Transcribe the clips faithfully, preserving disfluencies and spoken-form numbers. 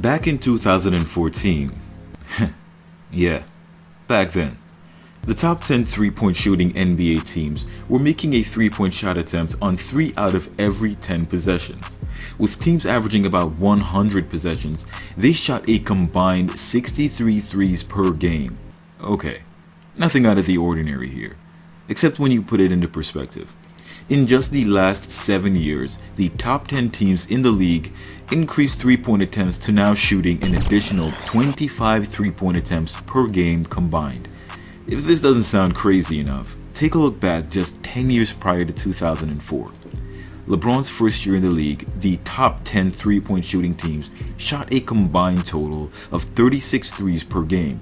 Back in two thousand fourteen, yeah, back then, the top ten three-point shooting N B A teams were making a three-point shot attempt on three out of every ten possessions. With teams averaging about one hundred possessions, they shot a combined sixty-three threes per game. Okay, nothing out of the ordinary here, except when you put it into perspective. In just the last seven years, the top ten teams in the league increased three-point attempts to now shooting an additional twenty-five three-point attempts per game combined. If this doesn't sound crazy enough, take a look back just ten years prior to two thousand four. LeBron's first year in the league, the top ten three-point shooting teams shot a combined total of thirty-six threes per game.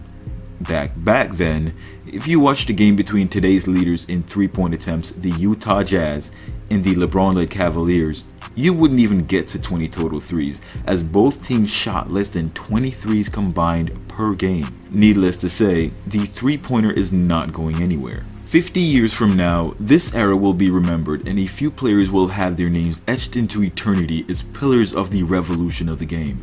Back back then, if you watch the game between today's leaders in three-point attempts, the Utah Jazz and the LeBron-led Cavaliers, you wouldn't even get to twenty total threes, as both teams shot less than twenty threes combined per game. Needless to say, the three-pointer is not going anywhere. fifty years from now, this era will be remembered and a few players will have their names etched into eternity as pillars of the revolution of the game.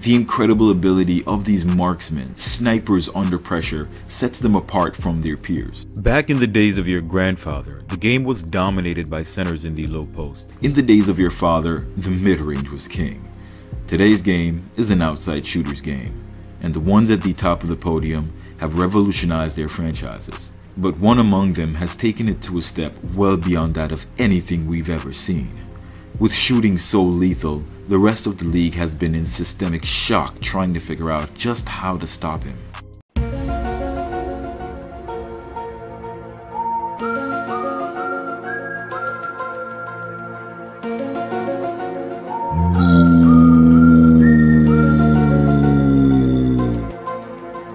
The incredible ability of these marksmen, snipers under pressure, sets them apart from their peers. Back in the days of your grandfather, the game was dominated by centers in the low post. In the days of your father, the mid-range was king. Today's game is an outside shooter's game, and the ones at the top of the podium have revolutionized their franchises. But one among them has taken it to a step well beyond that of anything we've ever seen. With shooting so lethal, the rest of the league has been in systemic shock trying to figure out just how to stop him.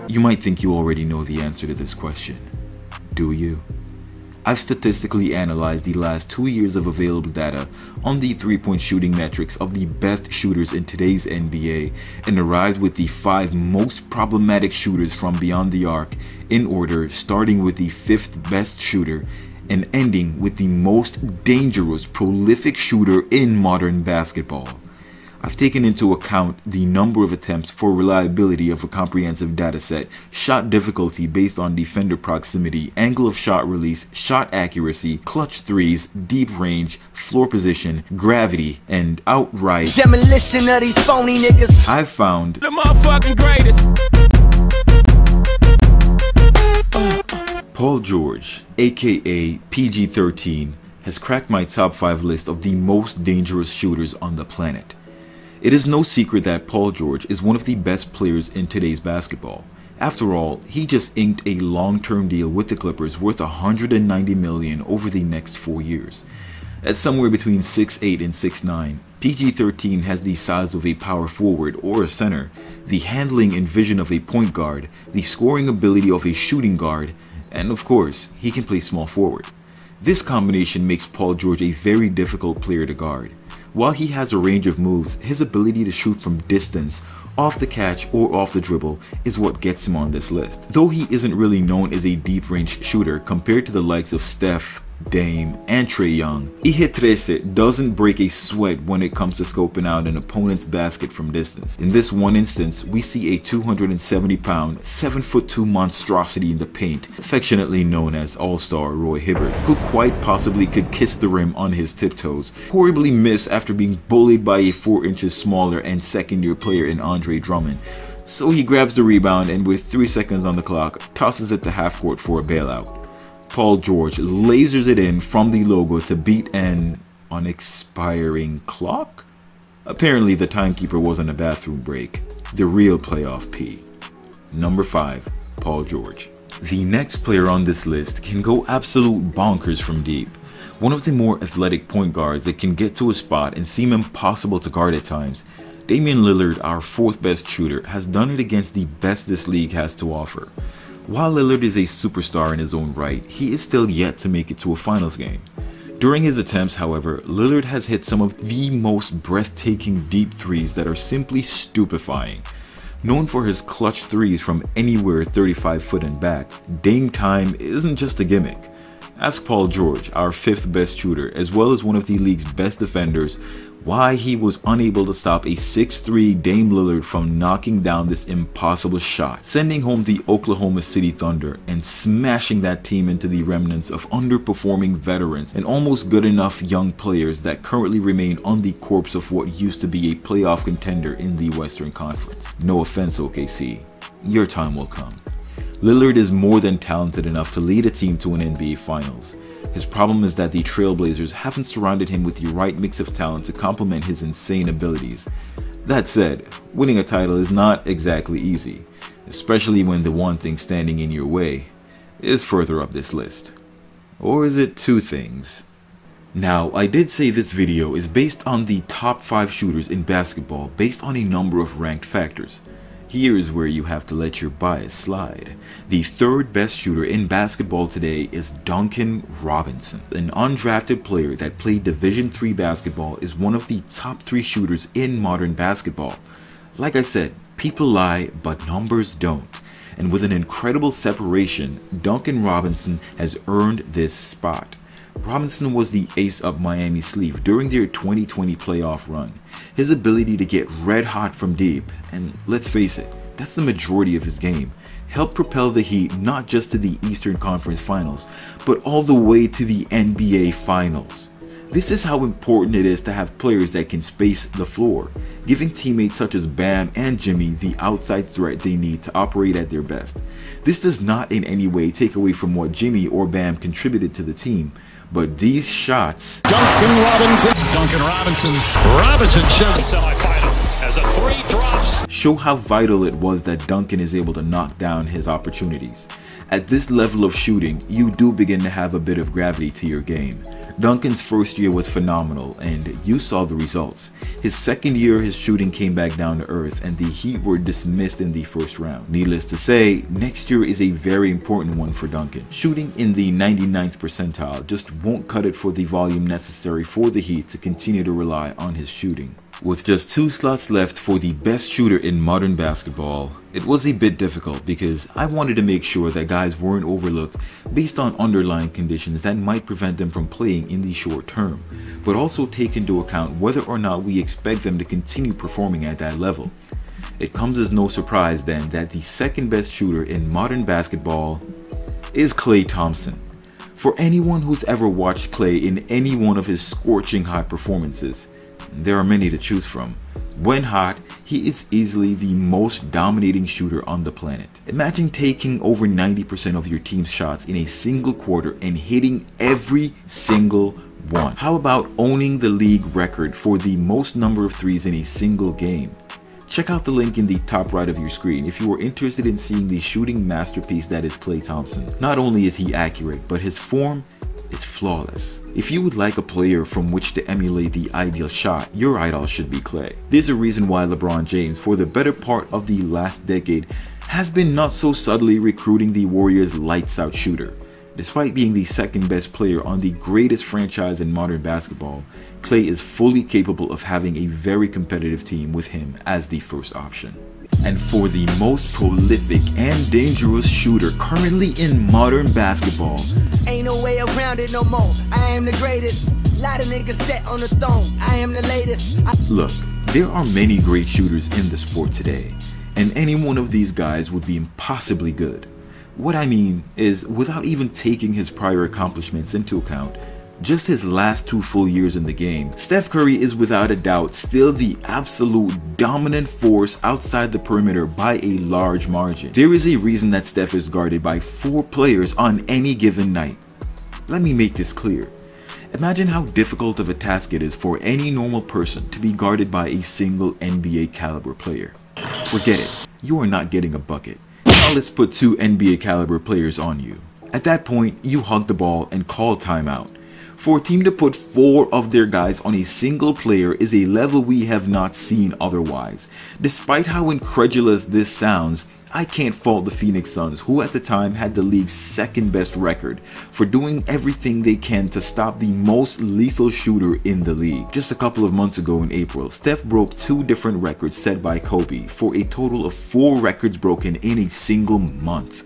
You might think you already know the answer to this question. Do you? I've statistically analyzed the last two years of available data on the three-point shooting metrics of the best shooters in today's N B A and arrived with the five most problematic shooters from beyond the arc in order, starting with the fifth best shooter and ending with the most dangerous prolific shooter in modern basketball. I've taken into account the number of attempts for reliability of a comprehensive dataset, shot difficulty based on defender proximity, angle of shot release, shot accuracy, clutch threes, deep range, floor position, gravity, and outright demolition of these phony niggas. I've found the motherfucking greatest. Paul George, aka P G thirteen, has cracked my top five list of the most dangerous shooters on the planet. It is no secret that Paul George is one of the best players in today's basketball. After all, he just inked a long-term deal with the Clippers worth one hundred ninety million dollars over the next four years. At somewhere between six eight and six nine, P G thirteen has the size of a power forward or a center, the handling and vision of a point guard, the scoring ability of a shooting guard, and of course, he can play small forward. This combination makes Paul George a very difficult player to guard. While he has a range of moves, his ability to shoot from distance, off the catch, or off the dribble is what gets him on this list. Though he isn't really known as a deep range shooter compared to the likes of Steph, Dame, and Trae Young, I G thirteen doesn't break a sweat when it comes to scoping out an opponent's basket from distance. In this one instance, we see a two hundred seventy pound, seven foot two monstrosity in the paint, affectionately known as All-Star Roy Hibbert, who quite possibly could kiss the rim on his tiptoes, horribly miss after being bullied by a four inches smaller and second-year player in Andre Drummond. So he grabs the rebound and with three seconds on the clock, tosses it to half court for a bailout. Paul George lasers it in from the logo to beat an unexpiring clock? Apparently the timekeeper was on a bathroom break. The real playoff P. Number five, Paul George. The next player on this list can go absolute bonkers from deep. One of the more athletic point guards that can get to a spot and seem impossible to guard at times, Damian Lillard, our fourth best shooter, has done it against the best this league has to offer. While Lillard is a superstar in his own right, he is still yet to make it to a finals game. During his attempts, however, Lillard has hit some of the most breathtaking deep threes that are simply stupefying. Known for his clutch threes from anywhere thirty-five foot and back, Dame Time isn't just a gimmick. Ask Paul George, our fifth best shooter, as well as one of the league's best defenders, why he was unable to stop a six three Dame Lillard from knocking down this impossible shot, sending home the Oklahoma City Thunder and smashing that team into the remnants of underperforming veterans and almost good enough young players that currently remain on the corpse of what used to be a playoff contender in the Western Conference. No offense, O K C, your time will come. Lillard is more than talented enough to lead a team to an N B A Finals. His problem is that the Trailblazers haven't surrounded him with the right mix of talent to complement his insane abilities. That said, winning a title is not exactly easy, especially when the one thing standing in your way is further up this list. Or is it two things? Now, I did say this video is based on the top five shooters in basketball based on a number of ranked factors. Here is where you have to let your bias slide. The third best shooter in basketball today is Duncan Robinson. An undrafted player that played Division three basketball is one of the top three shooters in modern basketball. Like I said, people lie, but numbers don't. And with an incredible separation, Duncan Robinson has earned this spot. Robinson was the ace up Miami's sleeve during their twenty twenty playoff run. His ability to get red hot from deep, and let's face it, that's the majority of his game, helped propel the Heat not just to the Eastern Conference Finals, but all the way to the N B A Finals. This is how important it is to have players that can space the floor, giving teammates such as Bam and Jimmy the outside threat they need to operate at their best. This does not in any way take away from what Jimmy or Bam contributed to the team, but these shots. Duncan Robinson. Duncan Robinson. Robinson shows semifinal as a three drops. Show how vital it was that Duncan is able to knock down his opportunities. At this level of shooting, you do begin to have a bit of gravity to your game. Duncan's first year was phenomenal, and you saw the results. His second year, his shooting came back down to earth, and the Heat were dismissed in the first round. Needless to say, next year is a very important one for Duncan. Shooting in the ninety-ninth percentile just won't cut it for the volume necessary for the Heat to continue to rely on his shooting. With just two slots left for the best shooter in modern basketball, it was a bit difficult because I wanted to make sure that guys weren't overlooked based on underlying conditions that might prevent them from playing in the short term, but also take into account whether or not we expect them to continue performing at that level. It comes as no surprise then that the second best shooter in modern basketball is Klay Thompson. For anyone who's ever watched Klay in any one of his scorching hot performances, there are many to choose from. When hot, he is easily the most dominating shooter on the planet. Imagine taking over ninety percent of your team's shots in a single quarter and hitting every single one. How about owning the league record for the most number of threes in a single game? Check out the link in the top right of your screen if you are interested in seeing the shooting masterpiece that is Klay Thompson. Not only is he accurate, but his form is flawless. If you would like a player from which to emulate the ideal shot, your idol should be Klay. There's a reason why LeBron James, for the better part of the last decade, has been not so subtly recruiting the Warriors' lights-out shooter. Despite being the second best player on the greatest franchise in modern basketball, Klay is fully capable of having a very competitive team with him as the first option. And for the most prolific and dangerous shooter currently in modern basketball, ain't no way around it no more. I am the greatest. Lot of niggas set on the throne. I am the latest. I Look, there are many great shooters in the sport today, and any one of these guys would be impossibly good. What I mean is, without even taking his prior accomplishments into account, just his last two full years in the game, Steph Curry is without a doubt still the absolute dominant force outside the perimeter by a large margin. There is a reason that Steph is guarded by four players on any given night. Let me make this clear. Imagine how difficult of a task it is for any normal person to be guarded by a single N B A caliber player. Forget it, you are not getting a bucket. Now let's put two N B A caliber players on you. At that point, you hug the ball and call timeout. For a team to put four of their guys on a single player is a level we have not seen otherwise. Despite how incredulous this sounds, I can't fault the Phoenix Suns, who at the time had the league's second best record, for doing everything they can to stop the most lethal shooter in the league. Just a couple of months ago in April, Steph broke two different records set by Kobe for a total of four records broken in a single month.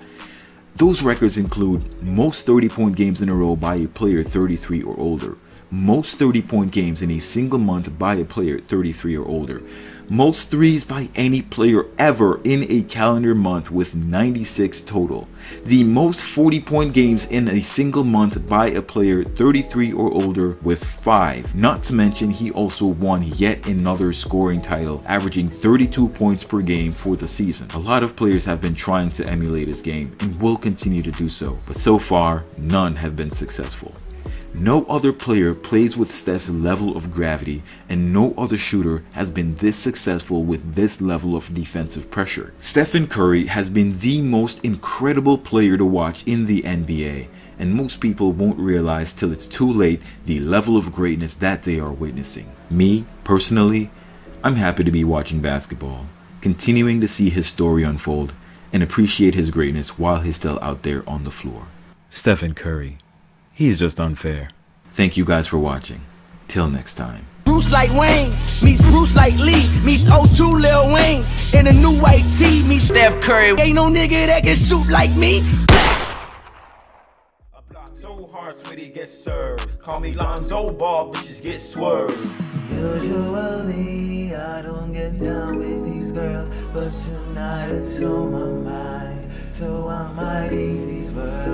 Those records include most thirty-point games in a row by a player thirty-three or older, most thirty-point games in a single month by a player thirty-three or older, most threes by any player ever in a calendar month with ninety-six total, the most forty-point games in a single month by a player thirty-three or older with five. Not to mention he also won yet another scoring title, averaging thirty-two points per game for the season. A lot of players have been trying to emulate his game and will continue to do so, but so far none have been successful. No other player plays with Steph's level of gravity, and no other shooter has been this successful with this level of defensive pressure. Stephen Curry has been the most incredible player to watch in the N B A, and most people won't realize till it's too late the level of greatness that they are witnessing. Me, personally, I'm happy to be watching basketball, continuing to see his story unfold, and appreciate his greatness while he's still out there on the floor. Stephen Curry. He's just unfair. Thank you guys for watching. Till next time. Bruce like Wayne, meets Bruce like Lee, meets O two Lil Wayne, and a new white tee, meets Steph Curry. Ain't no nigga that can shoot like me. I block so hard, sweetie gets served. Call me Lonzo Ball, bitches get swerved. Usually, I don't get down with these girls, but tonight it's on my mind, so I might eat these birds.